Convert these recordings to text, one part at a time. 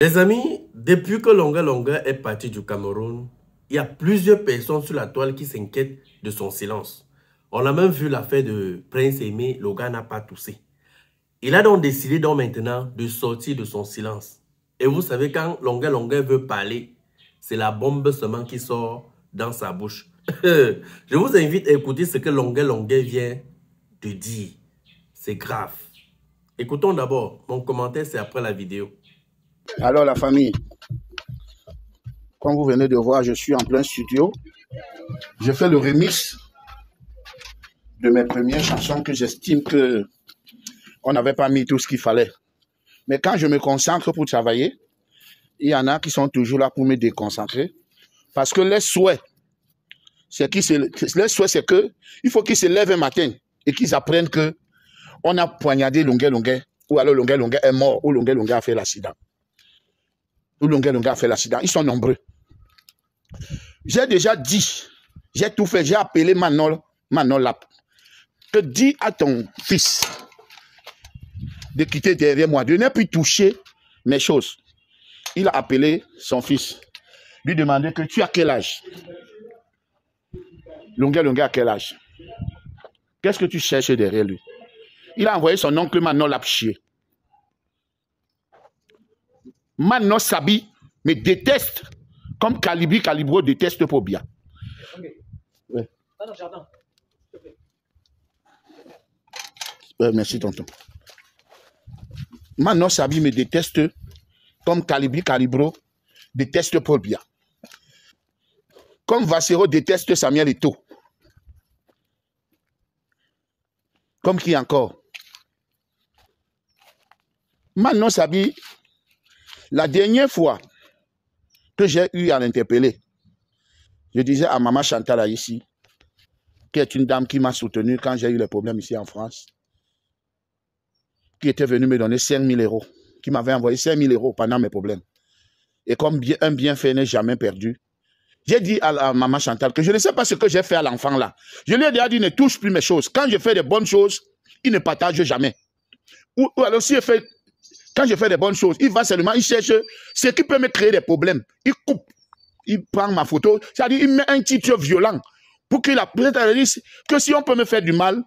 Les amis, depuis que Longuè Longuè est parti du Cameroun, il y a plusieurs personnes sur la toile qui s'inquiètent de son silence. On a même vu l'affaire de Prince Aimé, le gars n'a pas toussé. Il a donc décidé maintenant de sortir de son silence. Et vous savez, quand Longuè Longuè veut parler, c'est la bombe seulement qui sort dans sa bouche. Je vous invite à écouter ce que Longuè Longuè vient de dire. C'est grave. Écoutons d'abord. Mon commentaire, c'est après la vidéo. Alors la famille, comme vous venez de voir, je suis en plein studio. Je fais le remix de mes premières chansons que j'estime qu'on n'avait pas mis tout ce qu'il fallait. Mais quand je me concentre pour travailler, il y en a qui sont toujours là pour me déconcentrer. Parce que les souhaits, c'est qu'il faut qu'ils se lèvent un matin et qu'ils apprennent qu'on a poignardé Longuè Longuè, ou alors Longuè Longuè est mort, ou Longuè Longuè a fait l'accident. Longuè Longuè a fait l'accident. Ils sont nombreux. J'ai déjà dit, j'ai tout fait, j'ai appelé Manolap, que dis à ton fils de quitter derrière moi, de ne plus toucher mes choses. Il a appelé son fils, lui demander que tu as quel âge? Longuè Longuè a quel âge? Qu'est-ce que tu cherches derrière lui? Il a envoyé son oncle Manolap chier. Mani Nsabi me déteste comme Calibri Calibro déteste Paul Biya. Okay. Ouais. Ah non, jardin. Merci, tonton. Mani Nsabi me déteste comme Calibri Calibro déteste Paul Biya. Comme Vassero déteste Samuel Eto'o. Comme qui encore? Mani Nsabi. La dernière fois que j'ai eu à l'interpeller, je disais à Maman Chantal ici, qui est une dame qui m'a soutenu quand j'ai eu les problèmes ici en France, qui était venue me donner 5 000 €, qui m'avait envoyé 5 000 € pendant mes problèmes. Et comme un bienfait n'est jamais perdu, j'ai dit à Maman Chantal que je ne sais pas ce que j'ai fait à l'enfant là. Je lui ai déjà dit, ne touche plus mes choses. Quand je fais des bonnes choses, il ne partage jamais. Ou alors si je fais... Quand je fais des bonnes choses, il va seulement, il cherche ce qui peut me créer des problèmes. Il coupe, il prend ma photo, c'est-à-dire il met un titre violent pour qu'il apprenne à dire que si on peut me faire du mal,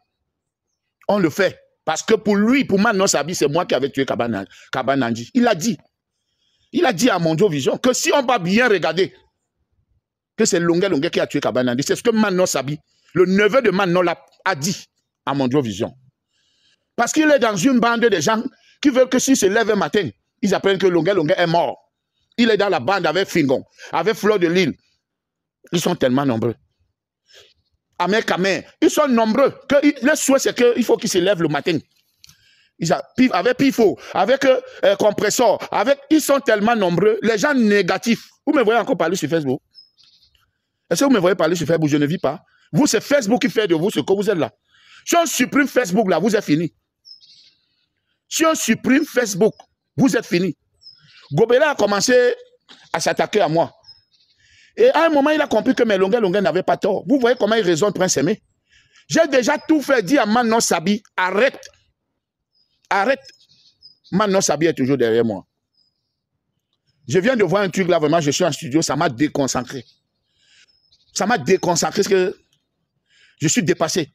on le fait. Parce que pour lui, pour Mani Nsabi, c'est moi qui avais tué Kabanandi. Il a dit à Mondiovision que si on va bien regarder, que c'est Longuè Longuè qui a tué Kabanandi. C'est ce que Mani Nsabi, le neveu de Mani Nsabi, a dit à Mondiovision. Parce qu'il est dans une bande de gens qui veulent que s'ils se lèvent un matin, ils apprennent que Longuè Longuè est mort. Il est dans la bande avec Fingon, avec Fleur de Lille. Ils sont tellement nombreux. Ils sont nombreux. Le souhait, c'est qu'il faut qu'ils se lèvent le matin. Avec Pifo, avec Compressor, avec... Ils sont tellement nombreux. Les gens négatifs. Vous me voyez encore parler sur Facebook? Est-ce que vous me voyez parler sur Facebook? Je ne vis pas. Vous, c'est Facebook qui fait de vous ce que vous êtes là. Si on supprime Facebook, là, vous êtes fini. Si on supprime Facebook, vous êtes fini. Gobela a commencé à s'attaquer à moi. Et à un moment, il a compris que mes Longuè Longuè n'avaient pas tort. Vous voyez comment il raisonne, Prince Aimé. J'ai déjà tout fait dire à Mani Nsabi, arrête. Arrête. Mani Nsabi est toujours derrière moi. Je viens de voir un truc là, vraiment, je suis en studio, ça m'a déconcentré. Ça m'a déconcentré parce que je suis dépassé.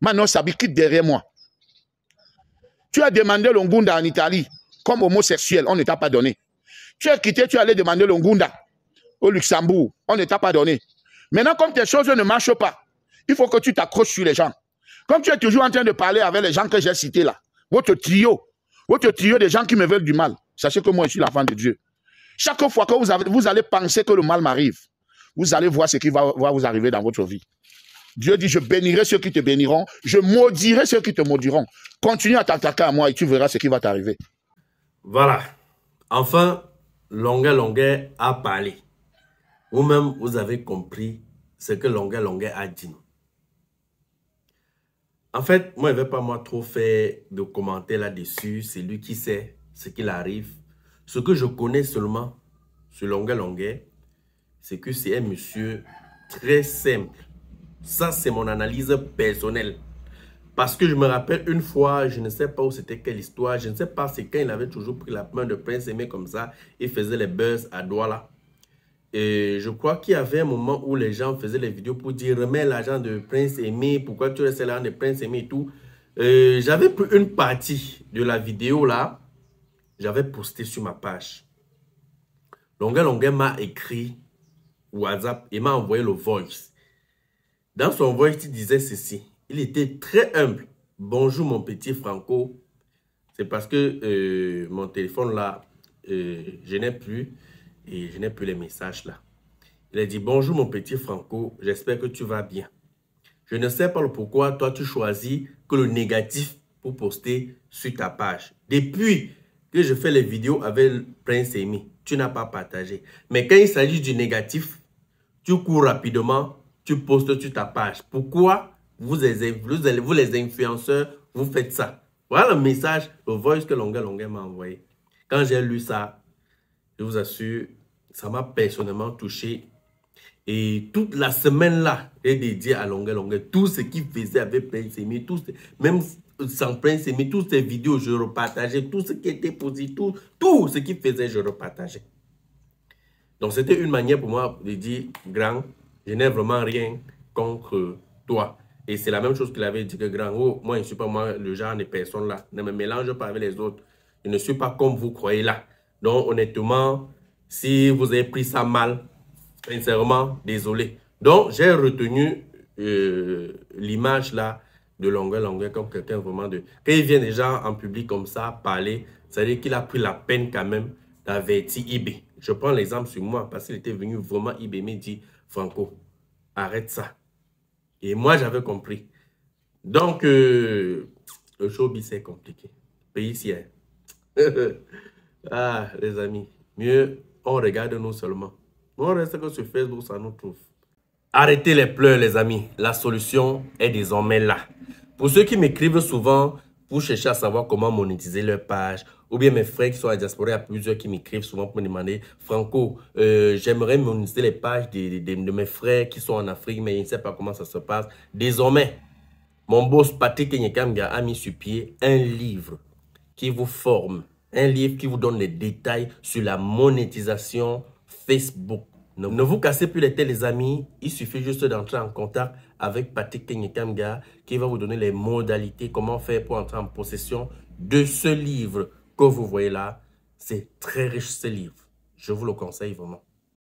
Mani Nsabi quitte derrière moi. Tu as demandé l'Ongunda en Italie, comme homosexuel, on ne t'a pas donné. Tu as quitté, tu allais demander l'Ongunda au Luxembourg, on ne t'a pas donné. Maintenant, comme tes choses ne marchent pas, il faut que tu t'accroches sur les gens. Comme tu es toujours en train de parler avec les gens que j'ai cités là, votre trio des gens qui me veulent du mal, sachez que moi, je suis l'enfant de Dieu. Chaque fois que vous allez penser que le mal m'arrive, vous allez voir ce qui va vous arriver dans votre vie. Dieu dit, je bénirai ceux qui te béniront, je maudirai ceux qui te maudiront. Continue à t'attaquer à moi et tu verras ce qui va t'arriver. Voilà. Enfin, Longuè Longuè a parlé. Vous-même, vous avez compris ce que Longuè Longuè a dit. En fait, moi, je ne vais pas trop faire de commentaires là-dessus. C'est lui qui sait ce qu'il arrive. Ce que je connais seulement sur Longuè Longuè, c'est que c'est un monsieur très simple. Ça, c'est mon analyse personnelle. Parce que je me rappelle une fois, je ne sais pas où c'était quelle histoire, je ne sais pas, c'est quand il avait toujours pris la main de Prince Aimé comme ça, il faisait les buzz à Douala. Et je crois qu'il y avait un moment où les gens faisaient les vidéos pour dire « Remets l'argent de Prince Aimé, pourquoi tu restes l'argent de Prince Aimé et tout ». J'avais pris une partie de la vidéo là, j'avais posté sur ma page. Longuè Longuè m'a écrit WhatsApp et m'a envoyé le voice. Dans son voice, il disait ceci. Il était très humble. Bonjour mon petit Franco. C'est parce que mon téléphone là, je n'ai plus. Et je n'ai plus les messages là. Il a dit, bonjour mon petit Franco, j'espère que tu vas bien. Je ne sais pas le pourquoi, toi tu choisis que le négatif pour poster sur ta page. Depuis que je fais les vidéos avec Prince Aimé, tu n'as pas partagé. Mais quand il s'agit du négatif, tu cours rapidement, tu postes sur ta page. Pourquoi? Vous les influenceurs, vous faites ça. Voilà le message, le voice que Longuè Longuè m'a envoyé. Quand j'ai lu ça, je vous assure, ça m'a personnellement touché. Et toute la semaine là, j'ai dédié à Longuè Longuè. Tout ce qu'il faisait avec Prince Aimé, même sans Prince Aimé, toutes ces vidéos, je repartageais. Tout ce qui était positif, tout ce qu'il faisait, je repartageais. Donc c'était une manière pour moi de dire, grand, je n'ai vraiment rien contre toi. Et c'est la même chose qu'il avait dit que grand, oh, moi je ne suis pas moi, le genre de personne là. Ne me mélange pas avec les autres. Je ne suis pas comme vous croyez là. Donc honnêtement, si vous avez pris ça mal, sincèrement, désolé. Donc j'ai retenu l'image là de Longuè Longuè comme quelqu'un vraiment de... Quand il vient déjà en public comme ça, parler, c'est-à-dire qu'il a pris la peine quand même d'avertir Ibé. Je prends l'exemple sur moi parce qu'il était venu vraiment Ibé me dit, Franco, arrête ça. Et moi, j'avais compris. Donc, le showbiz, c'est compliqué. Pays ici. Ah, les amis, mieux, on regarde nous seulement. On reste que sur Facebook, ça nous trouve. Arrêtez les pleurs, les amis. La solution est désormais là. Pour ceux qui m'écrivent souvent, pour chercher à savoir comment monétiser leur page, ou bien mes frères qui sont à diaspora, il y a plusieurs qui m'écrivent souvent pour me demander « Franco, j'aimerais monétiser les pages de mes frères qui sont en Afrique, mais je ne sais pas comment ça se passe. » Désormais, mon boss Patrick Kenyekamga a mis sur pied un livre qui vous forme, un livre qui vous donne les détails sur la monétisation Facebook. Ne vous cassez plus les têtes, les amis. Il suffit juste d'entrer en contact avec Patrick Kenyekamga qui va vous donner les modalités, comment faire pour entrer en possession de ce livre. Que vous voyez là, c'est très riche ce livre. Je vous le conseille vraiment.